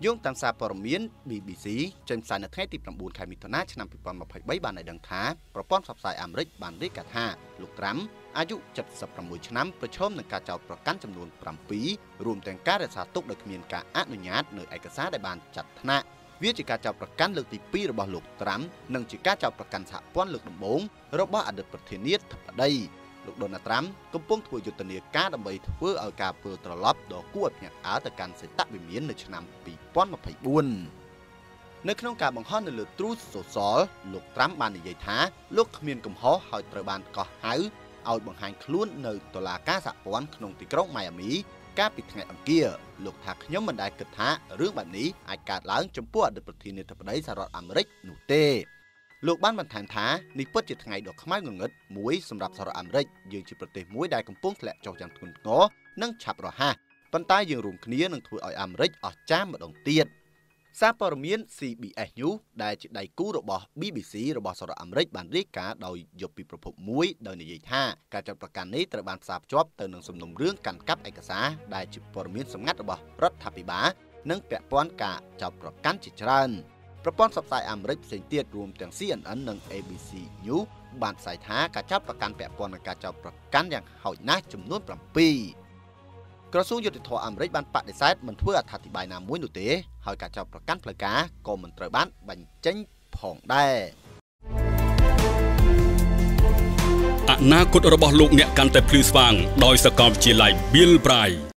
Dùng tam sa Paramian BBC trên sàn ở thế tiếp làm buồn khai mitona năm 2023 bàn này đăng thá propon sập sài Amrit bàn đấy cả thà lục trám. อายุ76 ปีรวมแต่งการรักษาตุกโดยมีการอนุญาตในเอกสารได้บานจัดทนะวิธีการจับประกัน នៅក្នុងការបង្ហាញនៅលើ សារព័ត៌មាន CBS News ដែលជាដៃគូរបស់ BBC របស់សហរដ្ឋអាមេរិកបានរាយការណ៍ដោយយកពីប្រភពមួយដោយនិយាយថាការចាប់ប្រកាន់នេះត្រូវបានផ្សារភ្ជាប់ទៅនឹងសំណុំរឿងកាន់កាប់ឯកសារដែលជាព័ត៌មានសម្ងាត់របស់រដ្ឋាភិបាលនិងពាក់ព័ន្ធការចាប់ប្រកាន់ជាច្រើនប្រព័ន្ធផ្សព្វផ្សាយអាមេរិកផ្សេងទៀតរួមទាំង CNN និង ABC News បានផ្សាយថាការចាប់ប្រកាន់ពាក់ព័ន្ធនឹងការចាប់ប្រកាន់យ៉ាងហោចណាស់ចំនួន 7 ក្រសួងយុតិធម៌អាមេរិកបានបដិសេធមិនធ្វើអត្ថាធិប្បាយណាមួយនោះទេ ហើយការចោទប្រកាន់ផ្លូវការក៏មិនត្រូវបានបញ្ចេញផងដែរអនាគតរបស់លោកអ្នកកាន់តែភ្លឺស្វាងដោយសកលវិទ្យាល័យ Bill Bright